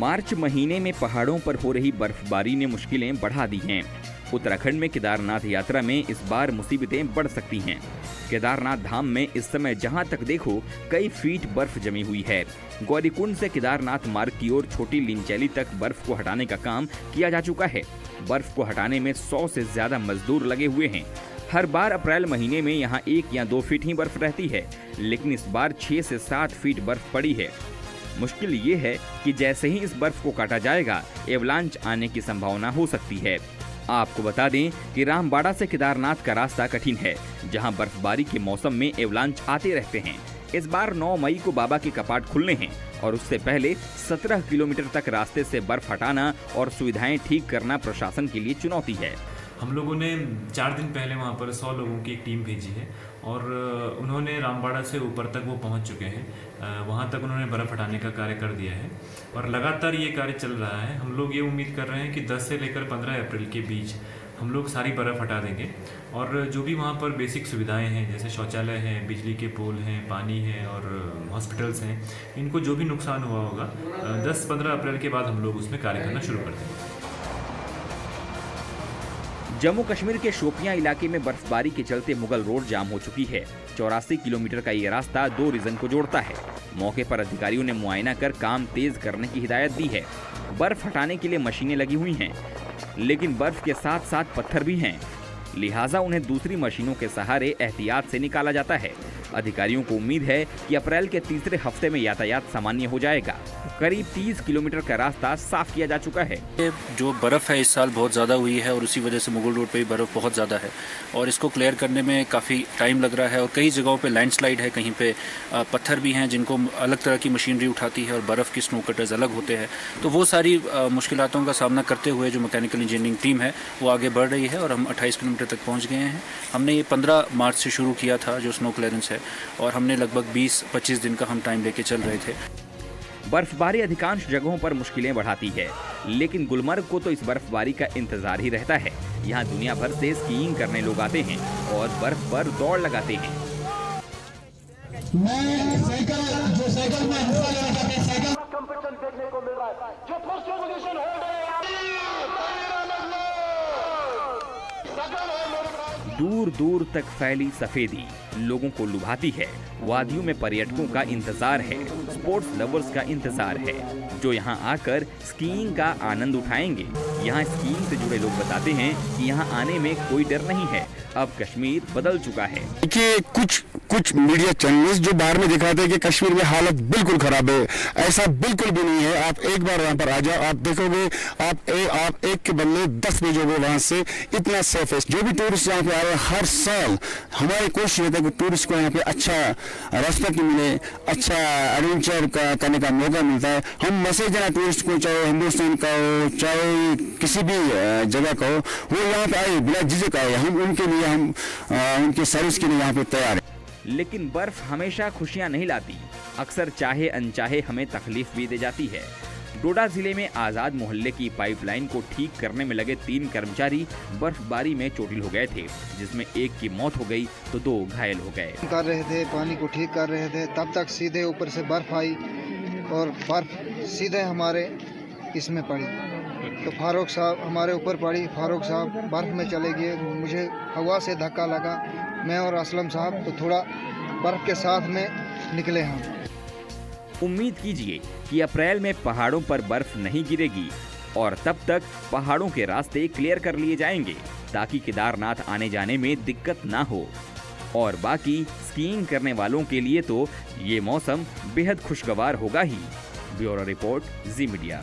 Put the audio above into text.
मार्च महीने में पहाड़ों पर हो रही बर्फबारी ने मुश्किलें बढ़ा दी हैं। उत्तराखंड में केदारनाथ यात्रा में इस बार मुसीबतें बढ़ सकती हैं। केदारनाथ धाम में इस समय जहां तक देखो कई फीट बर्फ जमी हुई है। गौरीकुंड से केदारनाथ मार्ग की ओर छोटी लिंचैली तक बर्फ को हटाने का काम किया जा चुका है। बर्फ को हटाने में 100 से ज्यादा मजदूर लगे हुए हैं। हर बार अप्रैल महीने में यहाँ 1 या 2 फीट ही बर्फ रहती है, लेकिन इस बार 6 से 7 फीट बर्फ पड़ी है। मुश्किल ये है कि जैसे ही इस बर्फ को काटा जाएगा एवलांच आने की संभावना हो सकती है। आपको बता दें कि रामबाड़ा से केदारनाथ का रास्ता कठिन है, जहां बर्फबारी के मौसम में एवलांच आते रहते हैं। इस बार 9 मई को बाबा के कपाट खुलने हैं और उससे पहले 17 किलोमीटर तक रास्ते से बर्फ हटाना और सुविधाएं ठीक करना प्रशासन के लिए चुनौती है। हम लोगों ने 4 दिन पहले वहाँ पर 100 लोगों की एक टीम भेजी है और उन्होंने रामबाड़ा से ऊपर तक वो पहुँच चुके हैं। वहाँ तक उन्होंने बर्फ़ हटाने का कार्य कर दिया है और लगातार ये कार्य चल रहा है। हम लोग ये उम्मीद कर रहे हैं कि 10 से लेकर 15 अप्रैल के बीच हम लोग सारी बर्फ़ हटा देंगे और जो भी वहाँ पर बेसिक सुविधाएं हैं, जैसे शौचालय हैं, बिजली के पोल हैं, पानी है और हॉस्पिटल्स हैं, इनको जो भी नुकसान हुआ होगा 10-15 अप्रैल के बाद हम लोग उसमें कार्य करना शुरू कर देंगे। जम्मू कश्मीर के शोपियां इलाके में बर्फबारी के चलते मुगल रोड जाम हो चुकी है। 84 किलोमीटर का ये रास्ता 2 रीजन को जोड़ता है। मौके पर अधिकारियों ने मुआयना कर काम तेज करने की हिदायत दी है। बर्फ हटाने के लिए मशीनें लगी हुई हैं, लेकिन बर्फ के साथ साथ पत्थर भी हैं, लिहाजा उन्हें दूसरी मशीनों के सहारे एहतियात से निकाला जाता है। अधिकारियों को उम्मीद है कि अप्रैल के तीसरे हफ्ते में यातायात सामान्य हो जाएगा। करीब 30 किलोमीटर का रास्ता साफ किया जा चुका है। जो बर्फ़ है इस साल बहुत ज़्यादा हुई है और उसी वजह से मुगल रोड पे भी बर्फ़ बहुत ज़्यादा है और इसको क्लियर करने में काफ़ी टाइम लग रहा है और कई जगहों पे लैंडस्लाइड है, कहीं पे पत्थर भी हैं जिनको अलग तरह की मशीनरी उठाती है और बर्फ़ की स्नो कटर्स अलग होते हैं। तो वो सारी मुश्किलों का सामना करते हुए जो मैकेनिकल इंजीनियरिंग टीम है वो आगे बढ़ रही है और हम 28 किलोमीटर तक पहुँच गए हैं। हमने ये 15 मार्च से शुरू किया था जो स्नो क्लियरेंस है और हमने लगभग 20-25 दिन का हम टाइम लेके चल रहे थे। बर्फबारी अधिकांश जगहों पर मुश्किलें बढ़ाती है, लेकिन गुलमर्ग को तो इस बर्फबारी का इंतजार ही रहता है। यहाँ दुनिया भर से स्कीइंग करने लोग आते हैं और बर्फ पर दौड़ लगाते हैं। दूर दूर तक फैली सफेदी लोगों को लुभाती है। वादियों में पर्यटकों का इंतजार है, स्पोर्ट्स लवर्स का इंतजार है, जो यहां आकर स्कीइंग का आनंद उठाएंगे। यहां स्कीइंग से जुड़े लोग बताते हैं कि यहां आने में कोई डर नहीं है। अब कश्मीर बदल चुका है। देखिए कुछ मीडिया चैनल्स जो बाहर में दिखाते हैं कि कश्मीर में हालत बिल्कुल खराब है, ऐसा बिल्कुल भी नहीं है। आप एक बार वहाँ पर आ जाओ, आप देखोगे आप एक के बदले 10 भेजोगे वहाँ से, इतना सेफ है। जो भी टूरिस्ट यहाँ पे आ रहे हैं हर साल हमारी कोशिश होती है कि टूरिस्ट को यहाँ पे अच्छा रास्ता की मिले, अच्छा एडवेंचर करने का मौका मिलता है। हम मैसेज देना टूरिस्ट को, चाहे हिंदुस्तान का हो चाहे किसी भी जगह का हो, वो यहाँ पे आए बिना झिझक आए। हम उनके लिए उनकी सर्विस के लिए यहाँ पे तैयार है। लेकिन बर्फ हमेशा खुशियां नहीं लाती, अक्सर चाहे अनचाहे हमें तकलीफ भी दे जाती है। डोडा जिले में आजाद मोहल्ले की पाइपलाइन को ठीक करने में लगे 3 कर्मचारी बर्फबारी में चोटिल हो गए थे, जिसमें एक की मौत हो गई तो 2 घायल हो गए। कर रहे थे, पानी को ठीक कर रहे थे, तब तक सीधे ऊपर से बर्फ आई और बर्फ सीधे हमारे इसमें पड़ी तो फारूक साहब हमारे ऊपर पड़ी। फारूक साहब बर्फ़ में चले गए, मुझे हवा से धक्का लगा, मैं और असलम साहब तो थोड़ा बर्फ़ के साथ में निकले हम। उम्मीद कीजिए कि अप्रैल में पहाड़ों पर बर्फ नहीं गिरेगी और तब तक पहाड़ों के रास्ते क्लियर कर लिए जाएंगे ताकि केदारनाथ आने जाने में दिक्कत ना हो। और बाकी स्कीइंग करने वालों के लिए तो ये मौसम बेहद खुशगवार होगा ही। Bureau report, Zee media.